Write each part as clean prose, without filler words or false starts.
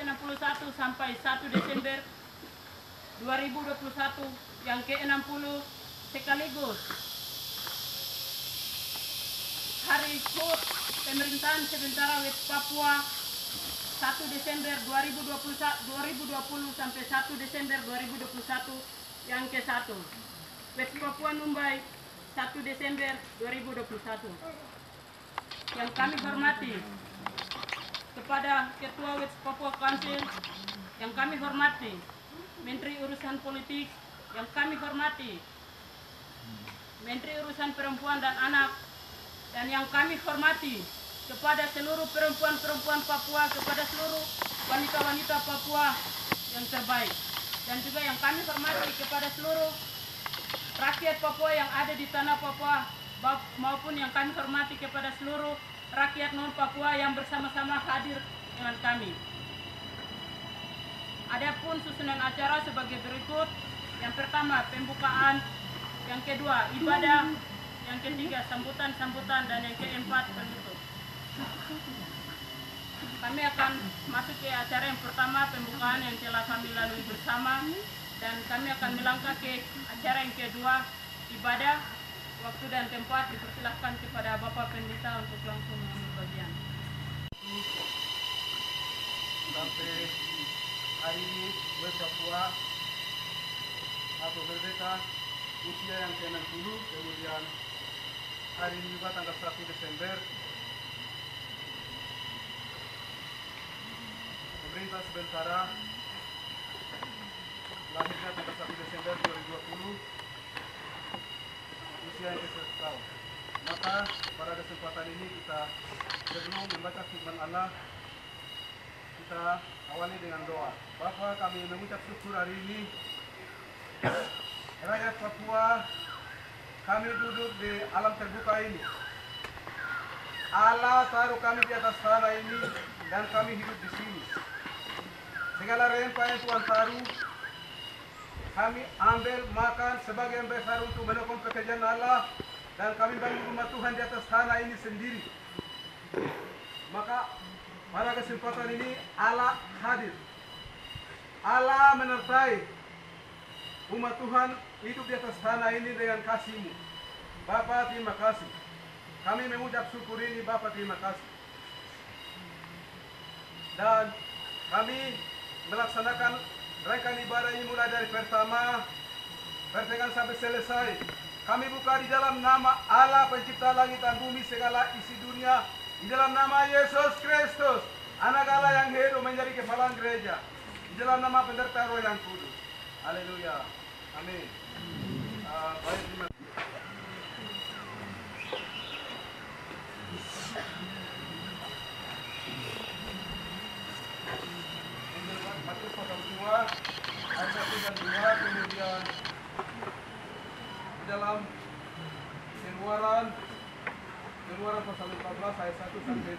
1961 sampai 1 Desember 2021 yang ke-60 sekaligus Hari HUT Pemerintahan Sementara West Papua 1 Desember 2020 sampai 1 Desember 2021 yang ke-1 West Papua Mumbai 1 Desember 2021 yang kami hormati. Kepada Ketua West Papua Council yang kami hormati, Menteri Urusan Politik yang kami hormati, Menteri Urusan Perempuan dan Anak, dan yang kami hormati kepada seluruh perempuan-perempuan Papua, kepada seluruh wanita-wanita Papua yang terbaik, dan juga yang kami hormati kepada seluruh rakyat Papua yang ada di tanah Papua, maupun yang kami hormati kepada seluruh rakyat non-Papua yang bersama-sama hadir dengan kami. Adapun susunan acara sebagai berikut: yang pertama pembukaan, yang kedua ibadah, yang ketiga sambutan-sambutan, dan yang keempat penutup. Kami akan masuk ke acara yang pertama, pembukaan yang telah kami lalui bersama, dan kami akan melangkah ke acara yang kedua, ibadah. Waktu dan tempat dipersilahkan kepada Bapak Pendeta untuk langsung mengambil bagian. Sampai hari ini West Papua atau Merdeka usia yang ke-60, kemudian hari ini juga tanggal 1 Desember pemerintah sementara lahirnya tanggal 1 Desember 2020 yang ke-100 tahun. Maka pada kesempatan ini kita sebelum membaca firman Allah, kita awali dengan doa. Bapa, kami mengucap syukur hari ini rakyat Papua kami duduk di alam terbuka ini. Allah taruh kami di atas tanah ini dan kami hidup di sini. Segala rempah yang Tuhan taruh kami ambil makan sebagian besar untuk melakukan pekerjaan Allah, dan kami bangun rumah Tuhan di atas tanah ini sendiri. Maka pada kesempatan ini Allah hadir, Allah menyertai umat Tuhan hidup di atas tanah ini dengan kasih-Mu. Bapa, terima kasih. Kami mengucap syukur ini, Bapa, terima kasih. Dan kami melaksanakan raikan ibadah ini mulai dari pertama, pertengahan sampai selesai. Kami buka di dalam nama Allah pencipta langit dan bumi segala isi dunia. Di dalam nama Yesus Kristus, anak Allah yang hidup menjadi kepala gereja. Di dalam nama Pendeta Roh yang Kudus. Haleluya. Amin. Baik, terima kasih. Kemudian dalam keluaran pasal 14 ayat 1 sampai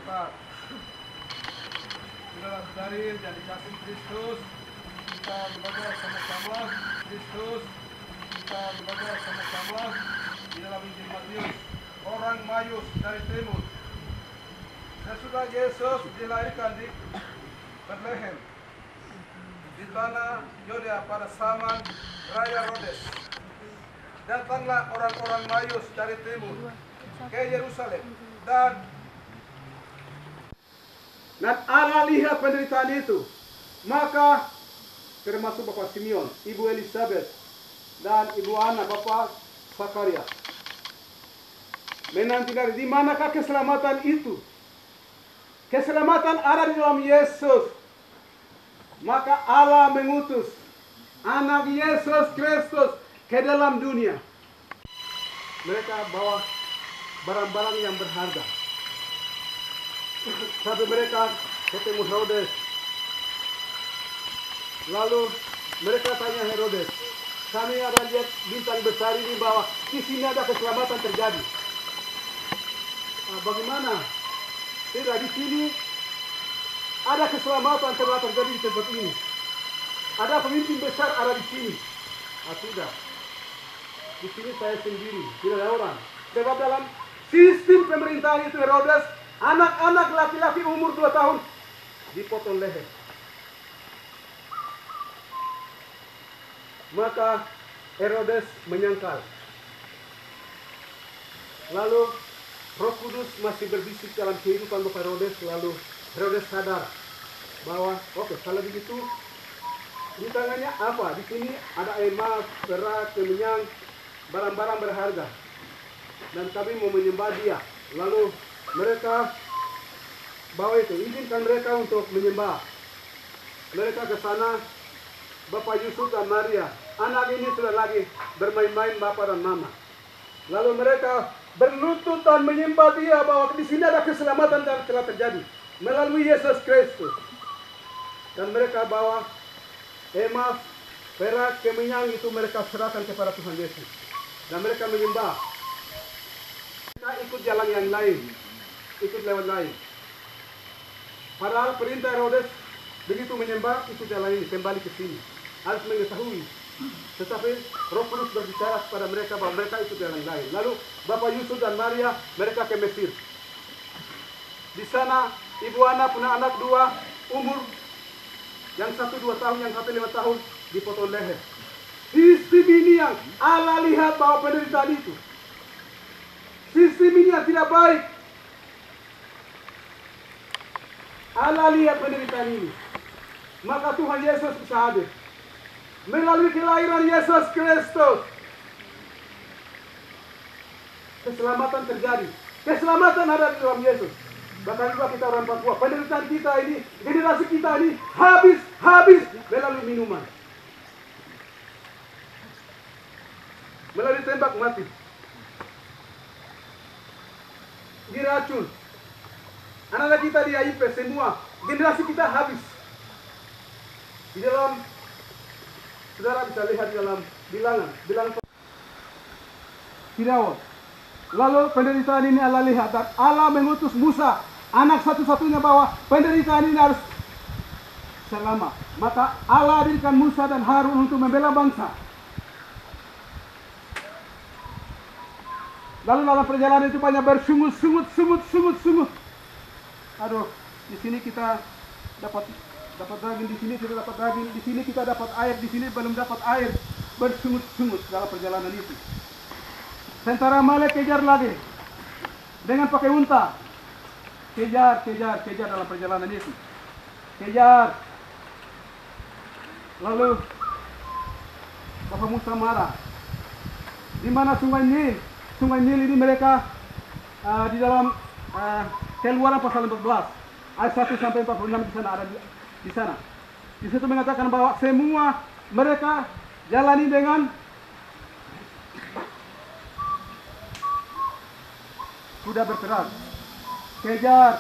4. Saudara-saudari yang dikasih Kristus, kita berdoa sama-sama. Kristus, kita berdoa sama-sama di dalam Injil Matius. Orang Mayus dari timur. Sesudah Yesus dilahirkan di Bethlehem, di tanah Yudea pada zaman Raya Herodes. Datanglah orang-orang Mayus dari timur ke Yerusalem, dan Allah lihat penderitaan itu. Maka termasuk Bapak Simeon, Ibu Elizabeth, dan Ibu Anna, Bapak Zakaria, menantikan di manakah keselamatan itu. Keselamatan ada di dalam Yesus. Maka Allah mengutus anak Yesus Kristus ke dalam dunia. Mereka bawa barang-barang yang berharga. Sampai mereka ketemu Herodes. Lalu mereka tanya Herodes, kami ada lihat bintang besar ini bahwa di sini ada keselamatan terjadi. Nah, bagaimana? Tidak, di sini ada keselamatan telah terjadi di tempat ini. Ada pemimpin besar ada di sini. Ah, tidak. Di sini saya sendiri, tidak ada orang. Sebab dalam sistem pemerintahan itu Herodes, anak-anak laki-laki umur 2 tahun dipotong leher. Maka Herodes menyangkal. Lalu Roh Kudus masih berbisik dalam kehidupan Bapak Herodes. Lalu Herodes sadar bahwa oke, kalau begitu di tangannya apa? Di sini ada emas, perak, kemenyan, barang-barang berharga. Dan kami mau menyembah dia. Lalu mereka bawa itu, izinkan mereka untuk menyembah. Mereka ke sana, Bapak Yusuf dan Maria. Anak ini sudah lagi bermain-main Bapak dan Mama. Lalu mereka berlutut dan menyembah dia bahwa di sini ada keselamatan yang telah terjadi melalui Yesus Kristus. Dan mereka bawa emas, perak, kemenyan itu mereka serahkan kepada Tuhan Yesus. Dan mereka menyembah. Mereka ikut jalan yang lain, ikut lewat lain. Padahal perintah Herodes begitu menyembah, ikut jalan ini, kembali ke sini. Harus mengetahui. Tetapi Roh Kudus berbicara kepada mereka bahwa mereka ikut jalan lain. Lalu Bapak Yusuf dan Maria, mereka ke Mesir. Di sana ibu Ana punya anak dua, umur yang satu 2 tahun, yang satu 5 tahun, dipotong leher. Sistem ini yang Allah lihat bahwa penderitaan itu, sistem ini yang tidak baik. Allah lihat penderitaan ini. Maka Tuhan Yesus bisa hadir melalui kelahiran Yesus Kristus. Keselamatan terjadi. Keselamatan ada di dalam Yesus. Bahkan juga kita orang Papua, penderitaan kita ini, generasi kita ini habis melalui minuman, melalui tembak mati, diracun. Anak-anak kita di AIP semua, generasi kita habis. Di dalam, saudara bisa lihat di dalam bilangan. Tidak. Lalu penderitaan ini Allah lihat, dan Allah mengutus Musa, anak satu-satunya, bahwa penderitaan ini harus selama. Maka Allah hadirkan Musa dan Harun untuk membela bangsa. Lalu dalam perjalanan itu banyak bersungut. Aduh, di sini kita dapat daging, di sini tidak dapat daging, di sini kita dapat air, di sini belum dapat air. Bersungut-sungut dalam perjalanan itu. Tentara Amalek kejar lagi dengan pakai unta. Kejar dalam perjalanan itu. Kejar. Lalu Bapak Musa marah. Di mana sungai Nil? Sungai Nil ini mereka di dalam Keluaran pasal 14 ayat 1 sampai 46 di sana ada di sana. Di situ mengatakan bahwa semua mereka jalani dengan kuda berperang.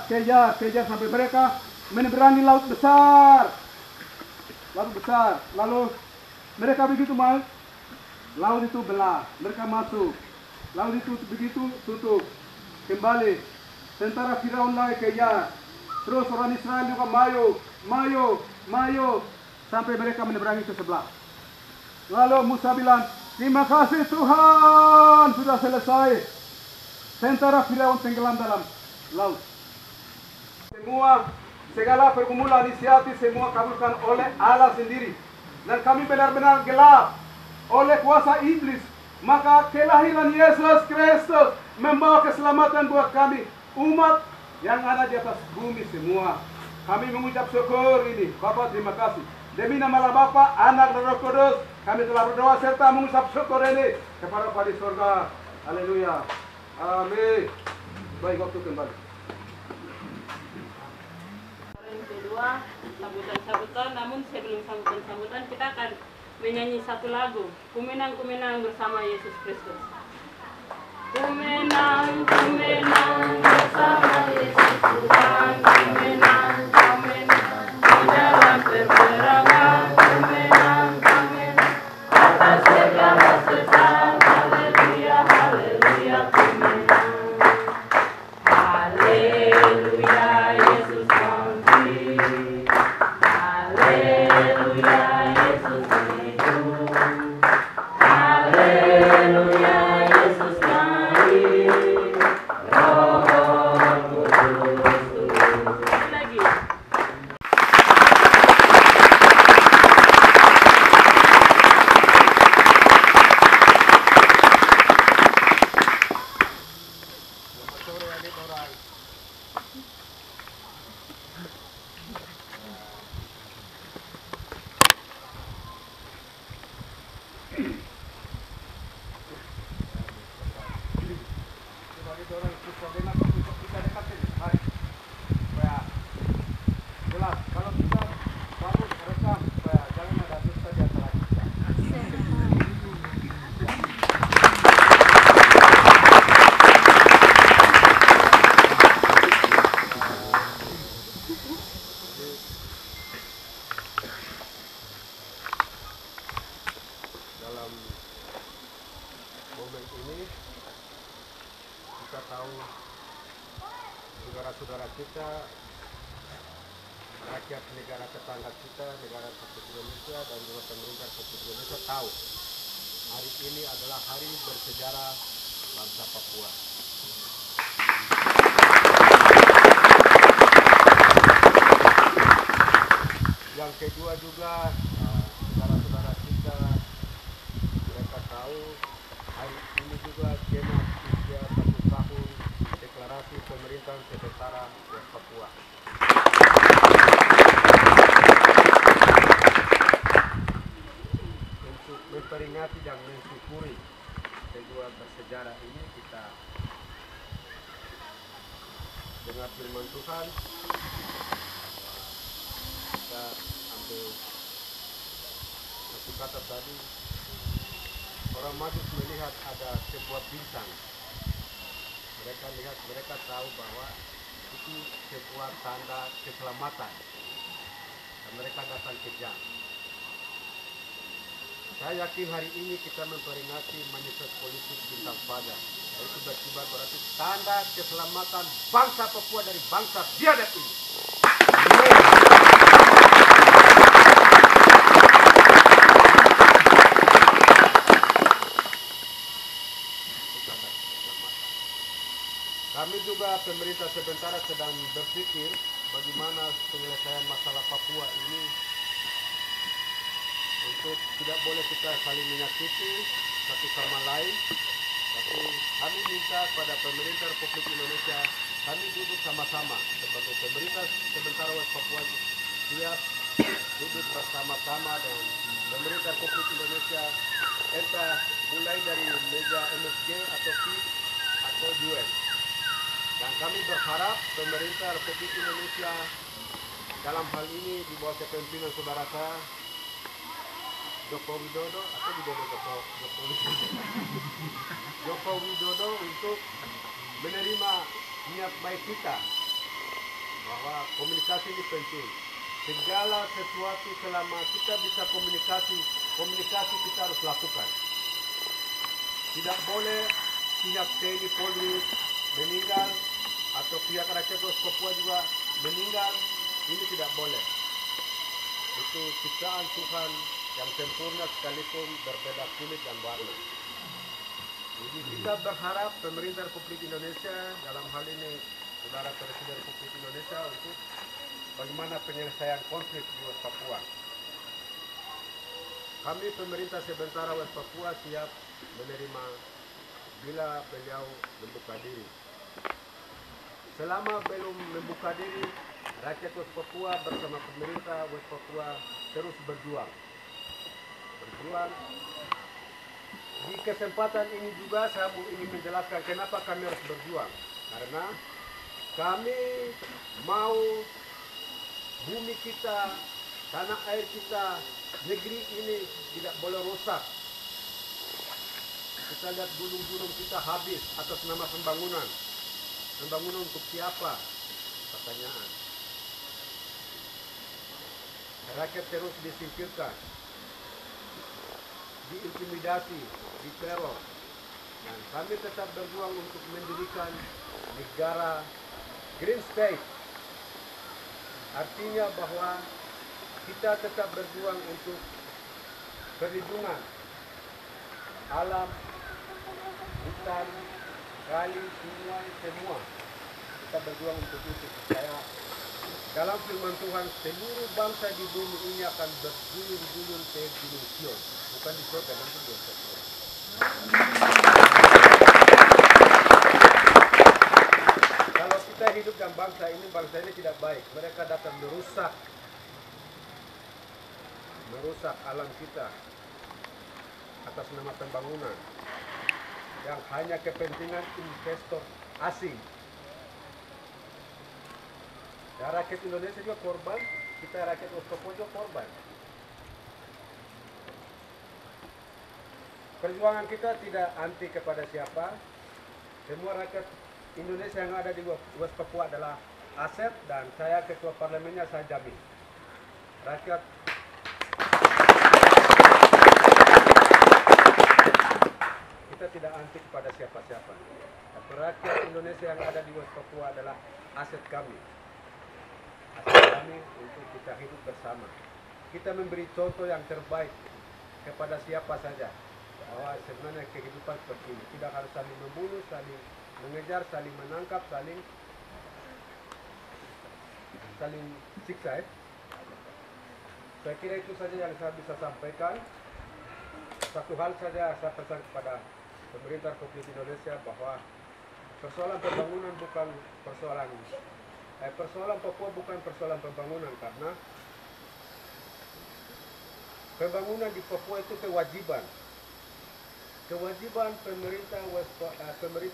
Kejar sampai mereka menyeberangi laut besar. Lalu mereka begitu mal, laut itu belah. Mereka masuk. Laut itu begitu tutup. Kembali tentara Firaun lagi kejar. Terus orang Israel juga mayo sampai mereka menyeberangi ke sebelah. Lalu Musa bilang, "Terima kasih Tuhan, sudah selesai." Tentara Firaun tenggelam dalam laut. Segala pergumulan inisiatif semua kabulkan oleh Allah sendiri. Dan kami benar-benar gelap oleh kuasa iblis. Maka kelahiran Yesus Kristus membawa keselamatan buat kami, umat yang ada di atas bumi semua. Kami mengucap syukur ini. Bapak, terima kasih. Demi nama Bapa, Anak, dan Roh Kudus, kami telah berdoa serta mengucap syukur ini kepada Bapa di surga. Haleluya. Amin. Baik, waktu kembali. Yang kedua, sambutan-sambutan. Namun sebelum sambutan-sambutan, kita akan menyanyi satu lagu, Kumenang-Kumenang bersama Yesus Kristus. Kumenang-Kumenang bersama Yesus Tuhan, Kumenang-Kumenang di dalam peperangan, Kumenang-Kumenang atas segala sesat. Hallelujah, Jesus, my Lord. kita, rakyat negara tetangga kita, negara Republik Indonesia dan juga pemerintah Republik Indonesia tahu hari ini adalah hari bersejarah bangsa Papua. Yang kedua juga saudara-saudara kita mereka tahu hari ini juga tema usia 1 tahun deklarasi pemerintahan PEPERA West Papua. Memperingati dan mensyukuri peristiwa bersejarah ini, kita dengar firman Tuhan, kita ambil satu kata tadi. Orang Majus melihat ada sebuah bintang, mereka tahu bahwa itu sebuah tanda keselamatan dan mereka datang ke jam. Saya yakin hari ini kita memperingati manifest politik bintang pada. Itu berkibar berarti tanda keselamatan bangsa Papua dari bangsa biadab ini. Kami juga pemerintah sebentar sedang berpikir bagaimana penyelesaian masalah Papua ini. Untuk tidak boleh kita saling menyakiti satu sama lain, tapi kami minta pada pemerintah Republik Indonesia, kami duduk sama-sama sebagai pemerintah sebentar West Papua, siap duduk bersama-sama dengan pemerintah Republik Indonesia, entah mulai dari meja MSG atau PIF atau UN. Dan kami berharap pemerintah Republik Indonesia dalam hal ini di bawah kepemimpinan saudara saya Joko Widodo atau Joko Widodo untuk menerima niat baik kita bahwa komunikasi ini penting. Segala sesuatu selama kita bisa komunikasi kita harus lakukan. Tidak boleh pihak TNI Polri meninggal atau pihak rakyat West Papua juga meninggal, ini tidak boleh. Itu ciptaan Tuhan yang sempurna sekalipun berbeda kulit dan warna. Jadi kita berharap pemerintah Republik Indonesia dalam hal ini saudara Presiden Republik Indonesia untuk bagaimana penyelesaian konflik di West Papua. Kami pemerintah sebentar West Papua siap menerima bila beliau membuka diri. Selama belum membuka diri, rakyat West Papua bersama pemerintah West Papua terus berjuang. Di kesempatan ini juga saya ingin menjelaskan kenapa kami harus berjuang, karena kami mau bumi kita, tanah air kita, negeri ini tidak boleh rusak. Kita lihat gunung-gunung kita habis atas nama pembangunan. Pembangunan untuk siapa? Pertanyaan. Rakyat terus disingkirkan, diintimidasi, diteror, dan kami tetap berjuang untuk mendirikan negara Green State. Artinya bahwa kita tetap berjuang untuk perlindungan alam, hutan, kali, sungai, semua. Kita berjuang untuk itu. Saya dalam firman Tuhan, seluruh bangsa di bumi ini akan bergulung-gulung ke Gunung Sion. Bukan di surga, nanti di surga. Kalau kita hidup dengan bangsa ini tidak baik. Mereka datang merusak alam kita atas nama pembangunan yang hanya kepentingan investor asing. Dan rakyat Indonesia juga korban, kita rakyat Papua juga korban. Perjuangan kita tidak anti kepada siapa. Semua rakyat Indonesia yang ada di West Papua adalah aset, dan saya ketua parlemennya saya jamin. Kita tidak anti kepada siapa-siapa. Rakyat Indonesia yang ada di West Papua adalah aset kami. kita hidup bersama. Kita memberi contoh yang terbaik kepada siapa saja bahwa sebenarnya kehidupan seperti ini tidak harus saling membunuh, saling mengejar, saling menangkap, saling siksa. Saya kira itu saja yang saya bisa sampaikan. Satu hal saja saya pesan kepada pemerintah Republik Indonesia bahwa persoalan pembangunan bukan persoalan persoalan Papua bukan persoalan pembangunan, karena pembangunan di Papua itu kewajiban pemerintah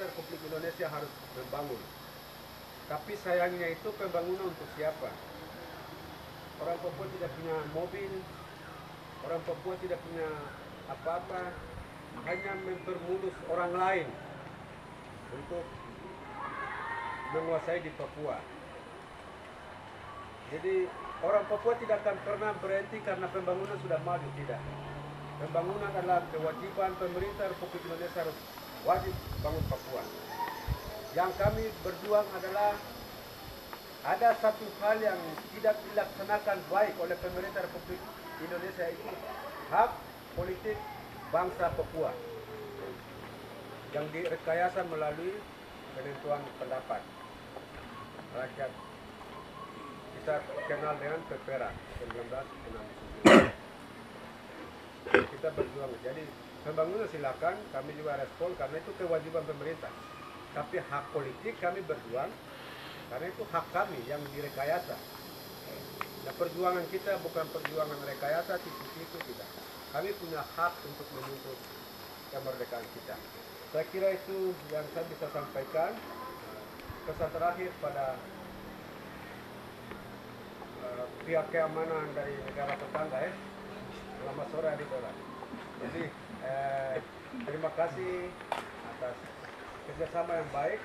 Republik Indonesia harus membangun. Tapi sayangnya itu pembangunan untuk siapa? Orang Papua tidak punya mobil, orang Papua tidak punya apa-apa, hanya mempermulus orang lain untuk menguasai di Papua. Jadi orang Papua tidak akan pernah berhenti karena pembangunan sudah maju, tidak. Pembangunan adalah kewajiban pemerintah Republik Indonesia, harus wajib bangun Papua. Yang kami berjuang adalah ada satu hal yang tidak dilaksanakan baik oleh pemerintah Republik Indonesia, itu hak politik bangsa Papua yang direkayasa melalui penentuan pendapat rakyat. Kita kenal dengan PEPERA 1969. Kita berjuang, jadi pembangunan silakan, kami juga respon karena itu kewajiban pemerintah. Tapi hak politik kami berjuang karena itu hak kami yang direkayasa. Nah, perjuangan kita bukan perjuangan rekayasa, tipu-tipu tidak. Kami punya hak untuk menuntut kemerdekaan kita. Saya kira itu yang saya bisa sampaikan. Pesan terakhir pada pihak keamanan dari negara tetangga, selamat sore adik-adik. Jadi terima kasih atas kerjasama yang baik.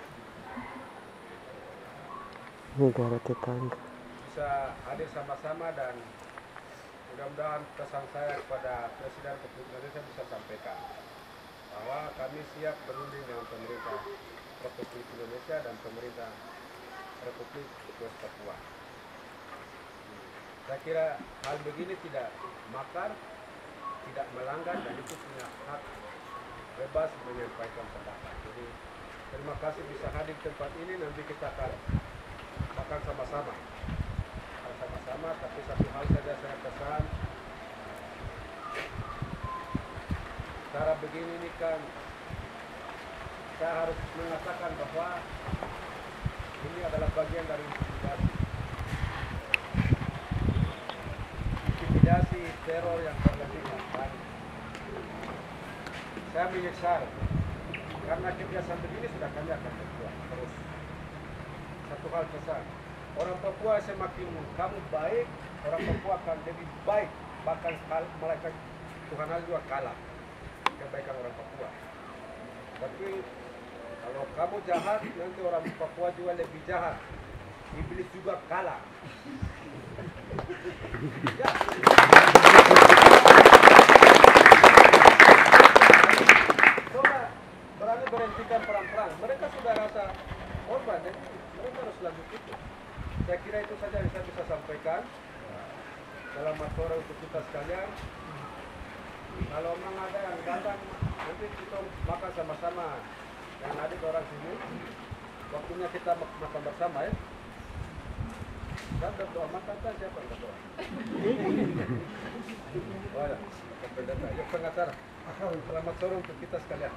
Negara tetangga bisa hadir sama-sama, dan mudah-mudahan pesan saya kepada Presiden Republik Indonesia bisa sampaikan bahwa kami siap berunding dengan pemerintah Republik Indonesia dan pemerintah Republik West Papua. Saya kira hal begini tidak makar, tidak melanggar, dan itu punya hak bebas menyampaikan pendapat. Jadi terima kasih bisa hadir tempat ini, nanti kita akan makan sama-sama. Tapi satu hal saja saya pesan, cara begini ini kan saya harus mengatakan bahwa ini adalah bagian dari intimidasi teror yang berlebihan. Saya menyesal karena kebiasaan begini sudah kami akan berbuat terus. Satu hal pesan, orang Papua semakin kamu baik, orang Papua akan lebih baik, bahkan malaikat Tuhan Allah juga kalah kebaikan orang Papua. Tapi kalau kamu jahat, nanti orang Papua juga lebih jahat, iblis juga kalah. Ya. Coba berani berhentikan perang-perang, mereka sudah rasa korban, jadi mereka harus lanjut itu. Saya kira itu saja yang saya bisa sampaikan. Selamat sore untuk kita sekalian. Kalau memang ada yang datang, nanti kita makan sama-sama. Yang ada orang sini, waktunya kita makan bersama, ya. Dan berdoa makan kan siapa yang berdoa? Wah, ya pengacara. Selamat sore untuk kita sekalian.